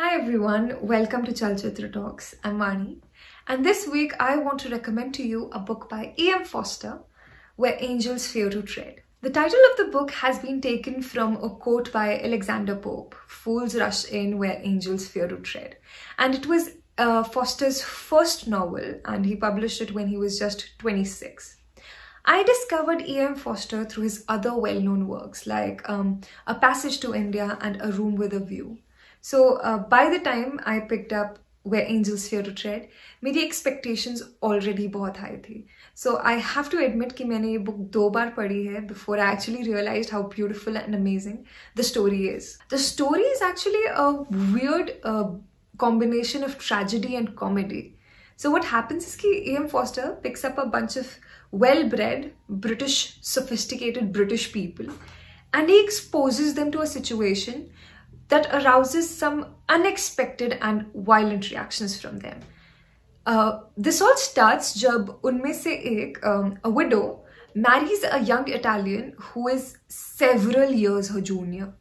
Hi everyone, welcome to Chalchitra Talks. I'm Mani, and this week I want to recommend to you a book by E.M. Forster, Where Angels Fear to Tread. The title of the book has been taken from a quote by Alexander Pope, "Fools rush in where angels fear to tread," and it was Forster's first novel, and he published it when he was just 26. I discovered E.M. Forster through his other well-known works like A Passage to India and A Room with a View. So by the time I picked up Where Angels Fear to Tread, मेरी expectations already बहुत high थी. So I have to admit कि मैंने ये book 2 बार पढ़ी है before I actually realized how beautiful and amazing the story is. The story is actually a weird combination of tragedy and comedy. So what happens is कि E.M. Forster picks up a bunch of well-bred, British, sophisticated British people, and he exposes them to a situation that arouses some unexpected and violent reactions from them. This all starts jab unme se ek, a widow, marries a young Italian who is several years her junior,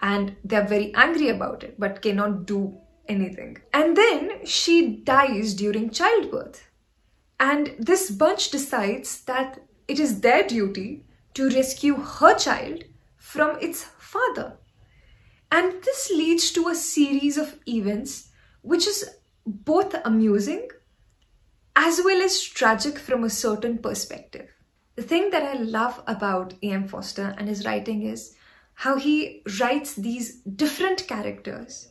and they're very angry about it but cannot do anything. And then she dies during childbirth, and this bunch decides that it is their duty to rescue her child from its father. And this leads to a series of events which is both amusing as well as tragic from a certain perspective. The thing that I love about E.M. Forster and his writing is how he writes these different characters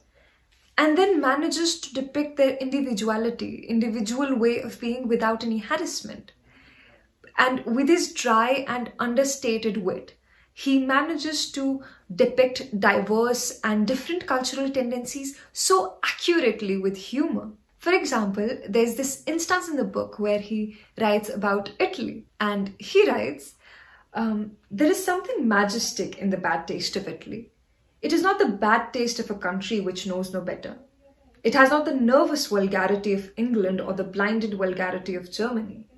and then manages to depict their individuality, individual way of being without any harassment. And with his dry and understated wit, he manages to depict diverse and different cultural tendencies so accurately with humor. For example, there's this instance in the book where he writes about Italy, and he writes, there is something majestic in the bad taste of Italy. It is not the bad taste of a country which knows no better. It has not the nervous vulgarity of England or the blinded vulgarity of Germany.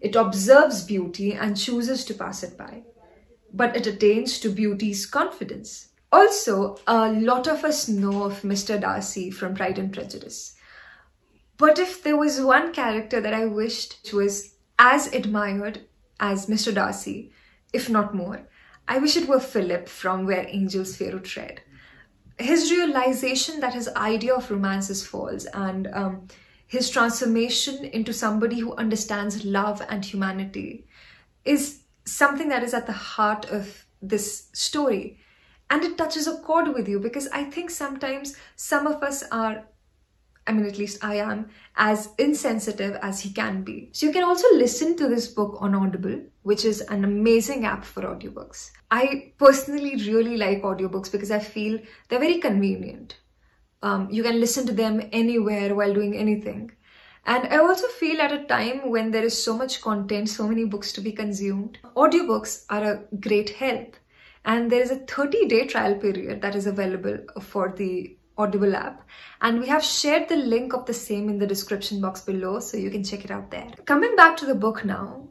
It observes beauty and chooses to pass it by, but it attains to beauty's confidence. Also, a lot of us know of Mr. Darcy from Pride and Prejudice. But if there was one character that I wished was as admired as Mr. Darcy, if not more, I wish it were Philip from Where Angels Fear to Tread. His realization that his idea of romance is false, and his transformation into somebody who understands love and humanity is something that is at the heart of this story, and it touches a chord with you because I think sometimes some of us are, I mean, at least I am, as insensitive as he can be. So you can also listen to this book on Audible, which is an amazing app for audiobooks. I personally really like audiobooks because I feel they're very convenient. You can listen to them anywhere while doing anything. And I also feel at a time when there is so much content, so many books to be consumed, audiobooks are a great help. And there is a 30-day trial period that is available for the Audible app, and we have shared the link of the same in the description box below, so you can check it out there. Coming back to the book now,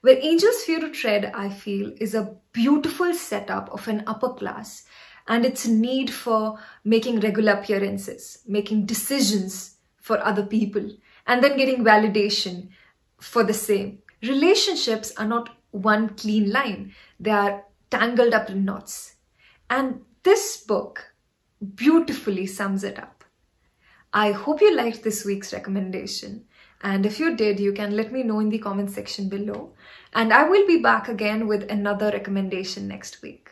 Where Angels Fear to Tread, I feel, is a beautiful setup of an upper class and its need for making regular appearances, making decisions for other people, and then getting validation for the same. Relationships are not one clean line. They are tangled up in knots. And this book beautifully sums it up. I hope you liked this week's recommendation, and if you did, you can let me know in the comment section below, and I will be back again with another recommendation next week.